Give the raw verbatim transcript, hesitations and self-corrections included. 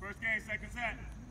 First game, second set.